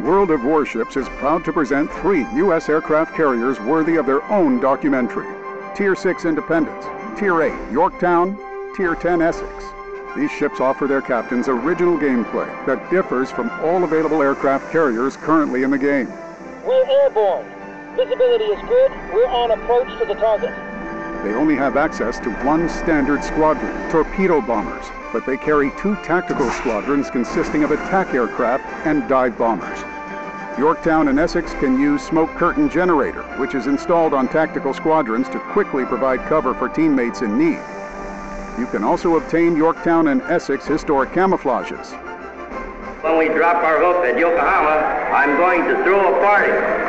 World of Warships is proud to present 3 U.S. aircraft carriers worthy of their own documentary. Tier 6 Independence, Tier 8 Yorktown, Tier 10 Essex. These ships offer their captains original gameplay that differs from all available aircraft carriers currently in the game. We're airborne. Visibility is good. We're on approach to the target. They only have access to 1 standard squadron, torpedo bombers, but they carry 2 tactical squadrons consisting of attack aircraft and dive bombers. Yorktown and Essex can use smoke curtain generator, which is installed on tactical squadrons to quickly provide cover for teammates in need. You can also obtain Yorktown and Essex historic camouflages. When we drop our hook at Yokohama, I'm going to throw a party.